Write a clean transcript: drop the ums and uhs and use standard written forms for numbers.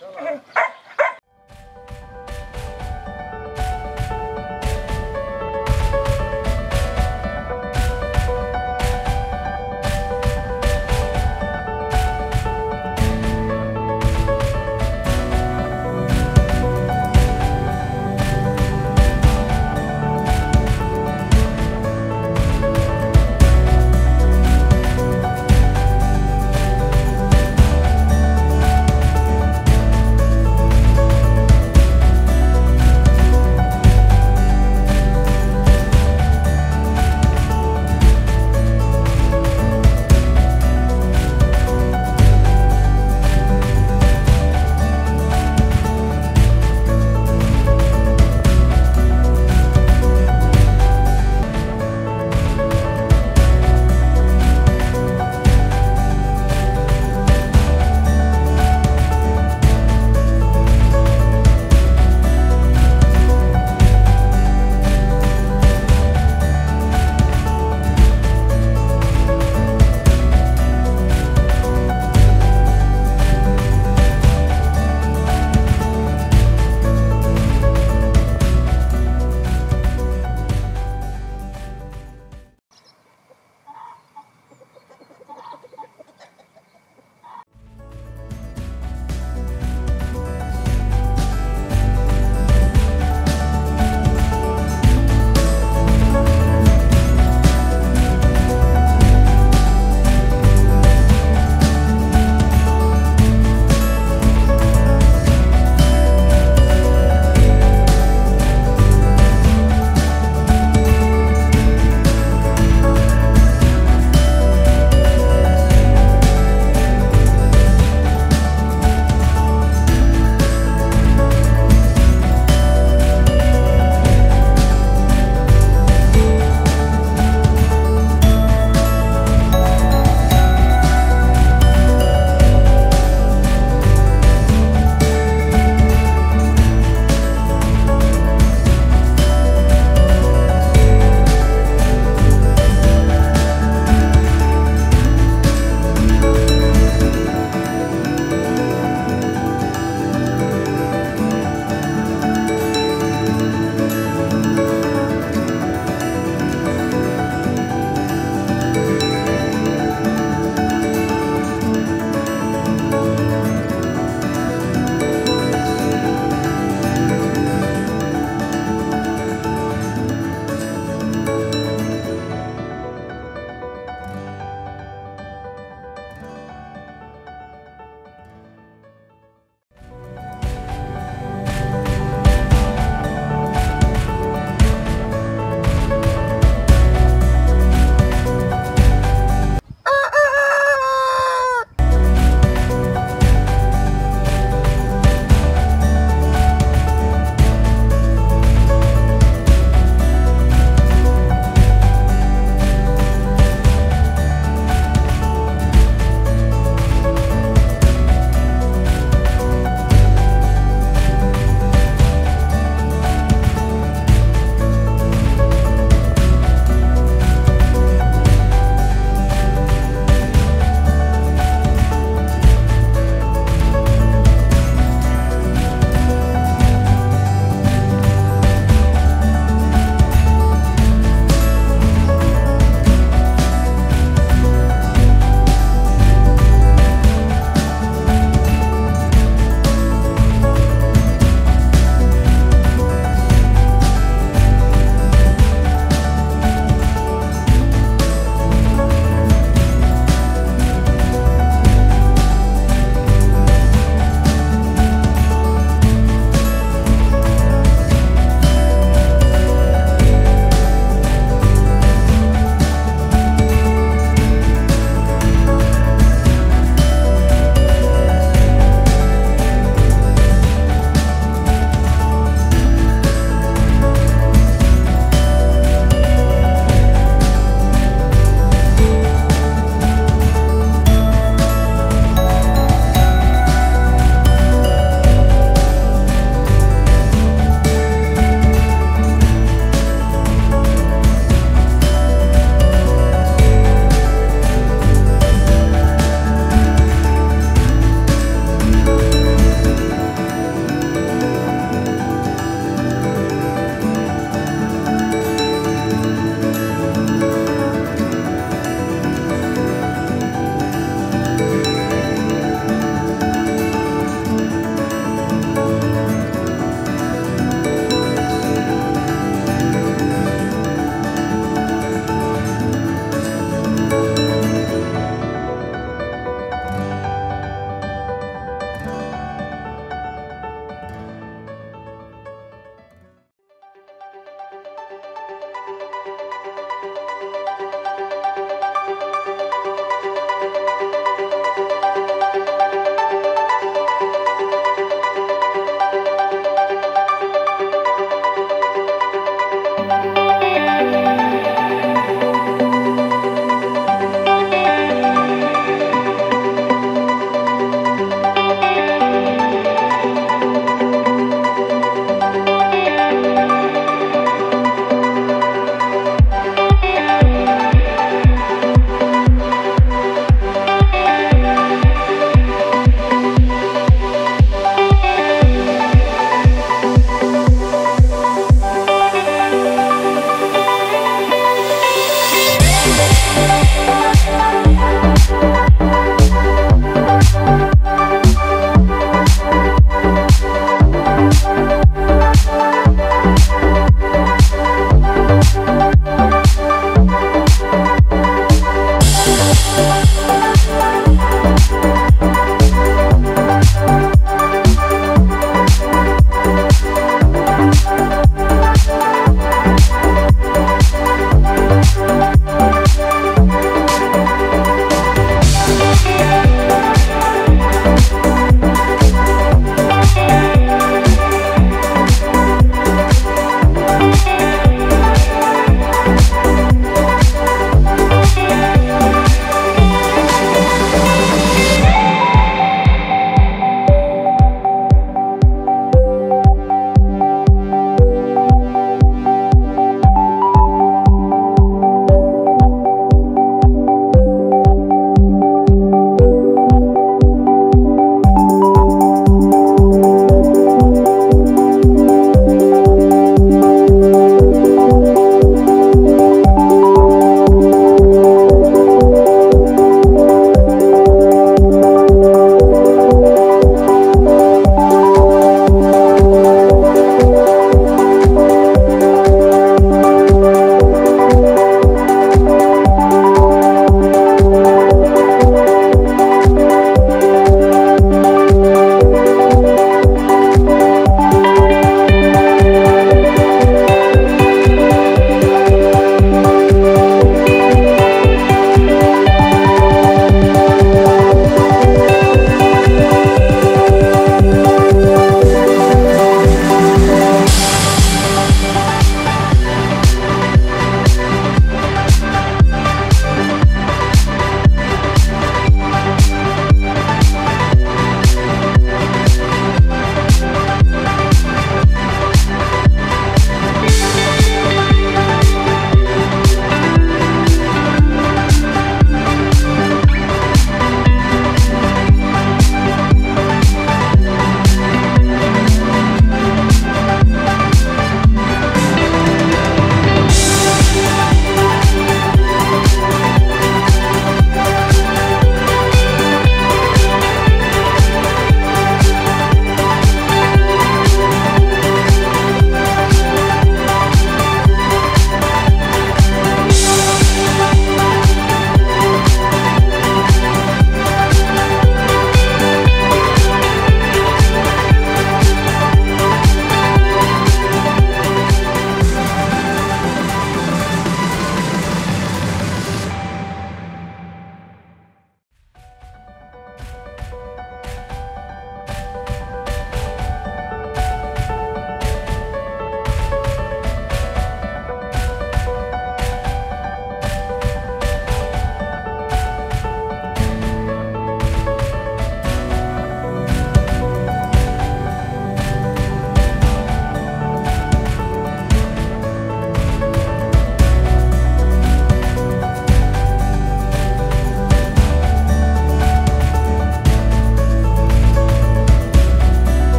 Come on.